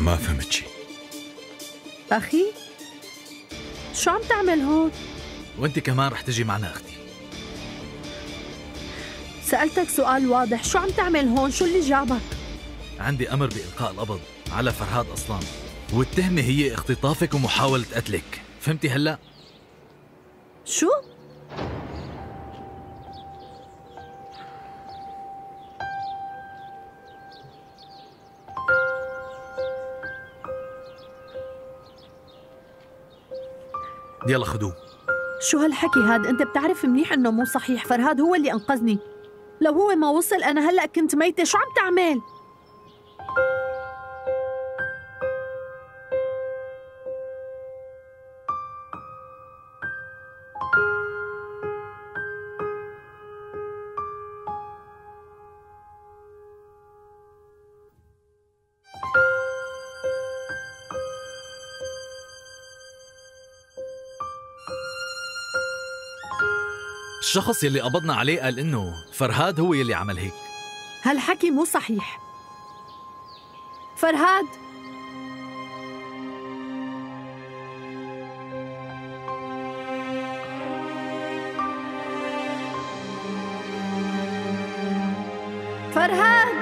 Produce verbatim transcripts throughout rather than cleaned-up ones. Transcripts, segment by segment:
ما فهمت شي. أخي شو عم تعمل هون؟ وأنت كمان رح تجي معنا أختي. سألتك سؤال واضح، شو عم تعمل هون؟ شو اللي جابك؟ عندي أمر بإلقاء القبض على فرهاد أصلان، والتهمة هي اختطافك ومحاولة قتلك، فهمتي هلأ؟ شو؟ يلا خدوه. شو هالحكي هاد؟ انت بتعرف منيح انه مو صحيح، فرهاد هو اللي انقذني، لو هو ما وصل انا هلا كنت ميتة. شو عم تعمل؟ الشخص يلي قبضنا عليه قال إنه فرهاد هو يلي عمل هيك. هالحكي مو صحيح. فرهاد فرهاد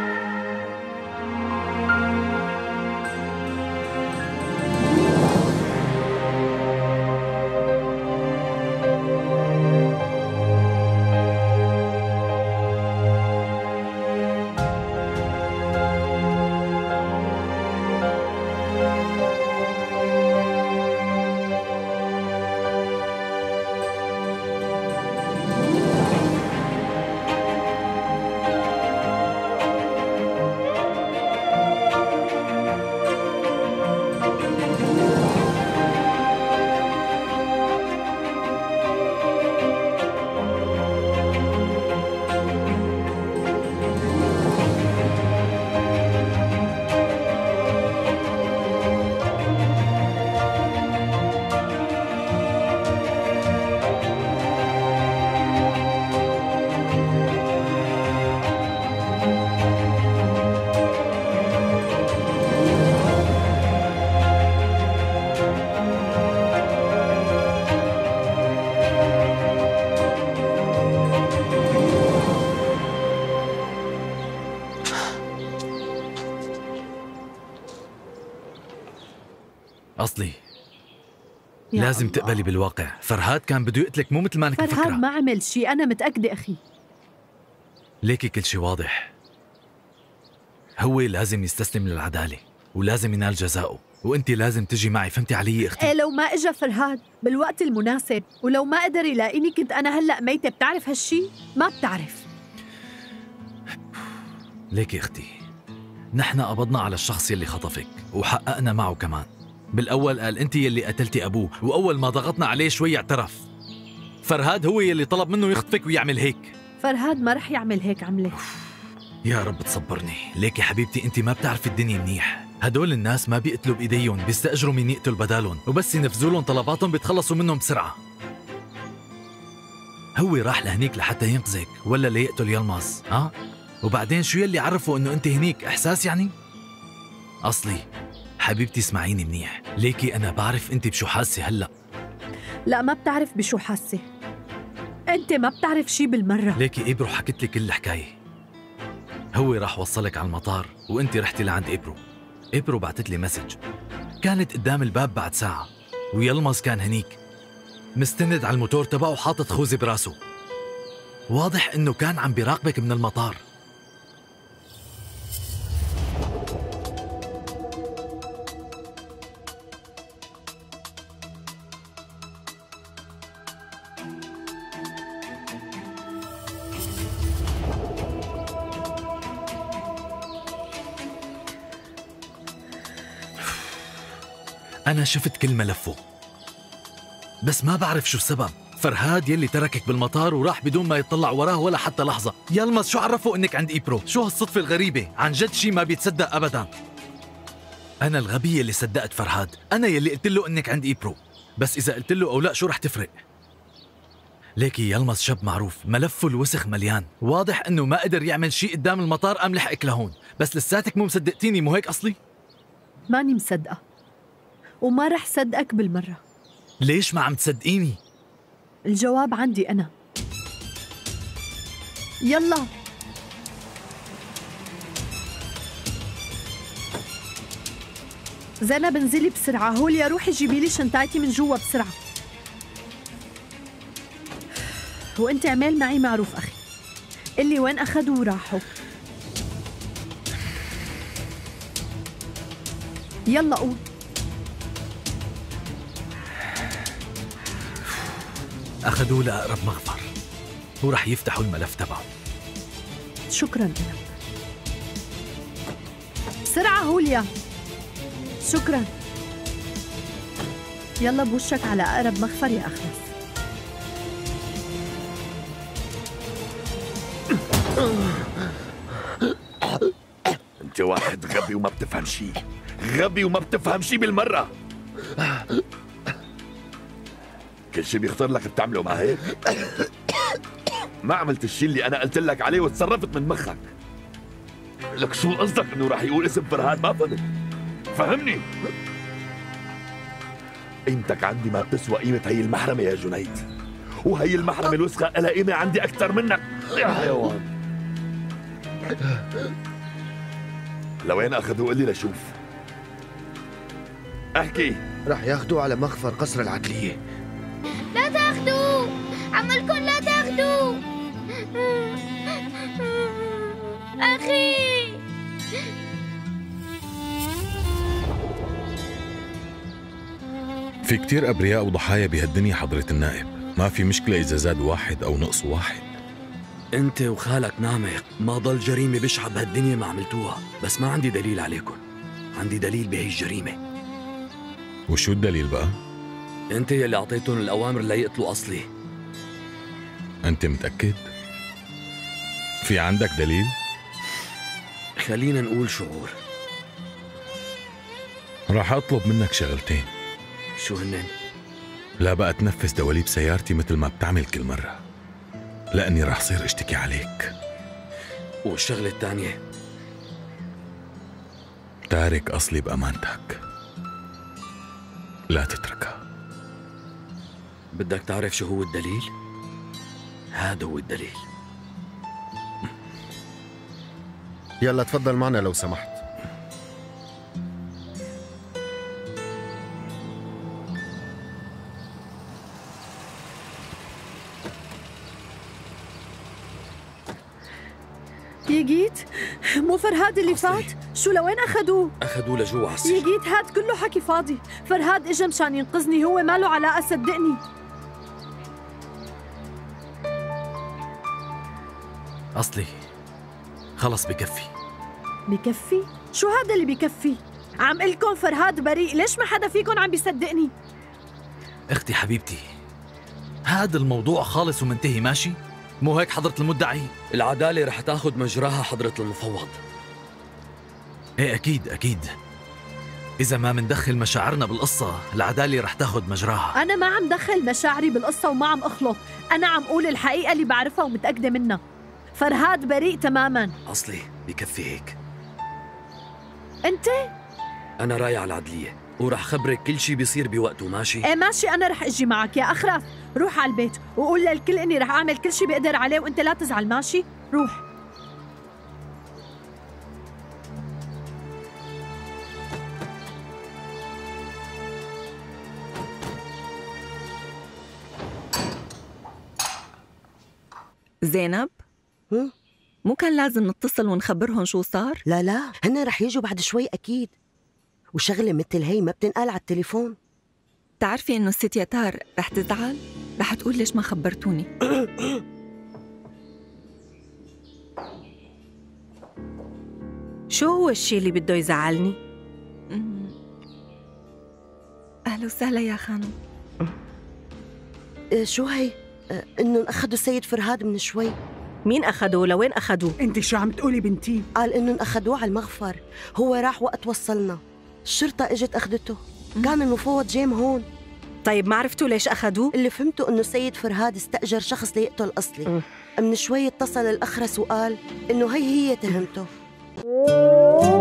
أصلي لازم الله. تقبلي بالواقع، فرهاد كان بده يقتلك مو مثل ما انك مفكرة. فرهاد ما عمل شي، أنا متأكدة أخي. ليكي كل شي واضح، هو لازم يستسلم للعدالة ولازم ينال جزاؤه، وأنت لازم تجي معي، فهمتي علي أختي؟ إيه، لو ما إجا فرهاد بالوقت المناسب ولو ما قدر يلاقيني كنت أنا هلأ ميتة، بتعرف هالشي؟ ما بتعرف. ليكي أختي، نحن قبضنا على الشخص يلي خطفك وحققنا معه كمان. بالأول قال أنت يلي قتلتي أبوه، وأول ما ضغطنا عليه شوي اعترف. فرهاد هو يلي طلب منه يخطفك ويعمل هيك. فرهاد ما رح يعمل هيك عمله. يا رب تصبرني. ليكي حبيبتي أنت ما بتعرفي الدنيا منيح، هدول الناس ما بيقتلوا بإيديهم، بيستأجروا من يقتل بدالهم، وبس ينفذوا لهم طلباتهم بيتخلصوا منهم بسرعة. هو راح لهنيك لحتى ينقذك ولا ليقتل يلماز؟ ها؟ وبعدين شو يلي عرفوا إنه أنت هنيك؟ إحساس يعني؟ أصلي حبيبتي اسمعيني منيح، ليكي أنا بعرف أنت بشو حاسة هلأ. لا ما بتعرف بشو حاسة، أنت ما بتعرف شي بالمرة. ليكي إبرو حكت لي كل الحكاية، هو راح وصلك على المطار وأنت رحتي لعند إبرو. إبرو بعتت لي مسج، كانت قدام الباب بعد ساعة، ويلماز كان هنيك مستند على الموتور تبعه وحاطط خوذة براسه، واضح إنه كان عم بيراقبك من المطار. أنا شفت كل ملفه بس ما بعرف شو السبب. فرهاد يلي تركك بالمطار وراح بدون ما يطلع وراه ولا حتى لحظة. يلماز شو عرفه إنك عند إبرو؟ شو هالصدفة الغريبة؟ عن جد شي ما بيتصدق أبدا. أنا الغبية اللي صدقت فرهاد، أنا يلي قلت له إنك عند إبرو، بس إذا قلت له أو لا شو رح تفرق؟ ليكي يلماز شاب معروف، ملفه الوسخ مليان، واضح إنه ما قدر يعمل شي قدام المطار قام لحقك لهون، بس لساتك مو مصدقتيني مو هيك أصلي؟ ماني مصدقة وما رح صدقك بالمرة. ليش ما عم تصدقيني؟ الجواب عندي أنا. يلا زينب انزلي بسرعة، هوليا روحي جيبي لي شنطتي من جوا بسرعة. وانت اعمل معي معروف أخي، قلي وين أخذوا وراحوا. يلا قوم. أخذوه لأقرب مخبر وراح يفتحوا الملف تبعه. شكراً لك. بسرعة هوليا. شكراً. يلا بوشك على أقرب مخفر يا أخرس. أنت واحد غبي وما بتفهم شيء، غبي وما بتفهم شيء بالمرة. كل شيء بيخطر لك بتعمله، ما هيك؟ ما عملت الشيء اللي أنا قلت لك عليه وتصرفت من مخك. لك شو قصدك إنه راح يقول اسم فرهاد ما فهمت؟ فهمني. قيمتك عندي ما بتسوى قيمة هي المحرمة يا جنيد، وهي المحرمة الوسخة إلها قيمة عندي أكثر منك يا حيوان. لوين أخذوه قلي لشوف. احكي. رح ياخذوه على مخفر قصر العدلية. لا تاخذوه، عملكم لا تاخذوه. أخي في كتير أبرياء وضحايا بهالدنيا حضرة النائب، ما في مشكلة إذا زاد واحد أو نقص واحد. أنت وخالك نعمة ما ضل جريمة بشعة بهالدنيا ما عملتوها، بس ما عندي دليل عليكم، عندي دليل بهي الجريمة. وشو الدليل بقى؟ أنت يلي أعطيتهم الأوامر ليقتلوا أصلي. أنت متأكد؟ في عندك دليل؟ خلينا نقول شعور. راح أطلب منك شغلتين. شو هنن؟ لا بقى تنفذ دواليب سيارتي مثل ما بتعمل كل مرة، لأني راح صير اشتكي عليك. والشغلة الثانية؟ تارك أصلي بأمانتك، لا تتركها. بدك تعرف شو هو الدليل؟ هذا هو الدليل. يلا تفضل معنا لو سمحت. يجيت مو فرهاد اللي فات؟ شو لوين اخذوه؟ اخذوه لجوا عالسجن. يجيت هاد كله حكي فاضي، فرهاد اجا مشان ينقذني، هو ما له علاقه صدقني. اصلي خلص بكفي. بكفي؟ شو هذا اللي بكفي؟ عم قلكم فرهاد بريء، ليش ما حدا فيكم عم بيصدقني؟ اختي حبيبتي، هذا الموضوع خالص ومنتهي، ماشي؟ مو هيك حضرة المدعي؟ العدالة رح تاخذ مجراها حضرة المفوض. ايه اكيد اكيد، إذا ما مندخل مشاعرنا بالقصة العدالة رح تاخذ مجراها. أنا ما عم دخل مشاعري بالقصة وما عم أخلط، أنا عم أقول الحقيقة اللي بعرفها ومتأكدة منها. فرهاد بريء تماماً. أصلي بكفي هيك. أنت؟ أنا رايح على العدلية ورح خبرك كل شيء بيصير بوقته، ماشي؟ ايه ماشي، أنا رح أجي معك يا أخرف. روح على البيت وقول للكل إني رح أعمل كل شيء بقدر عليه وأنت لا تزعل، ماشي؟ روح. زينب؟ مو كان لازم نتصل ونخبرهم شو صار؟ لا لا، هن رح يجوا بعد شوي أكيد، وشغلة مثل هي ما بتنقال على التليفون. بتعرفي إنه الست يتار رح تزعل؟ رح تقول ليش ما خبرتوني. شو هو الشيء اللي بده يزعلني؟ أهلا وسهلا يا خانم. أه شو هي؟ أه إنهم أخذوا السيد فرهاد من شوي. مين أخذوه؟ لوين أخذوه؟ أنت شو عم تقولي بنتي؟ قال إنهم أخذوه على المغفر، هو راح وقت وصلنا، الشرطة إجت أخذته. كان المفوض جيم هون. طيب ما عرفتوا ليش أخذوه؟ اللي فهمته إنه السيد فرهاد استأجر شخص ليقتل أصلي. من شوي اتصل الأخرس وقال إنه هي هي تهمته.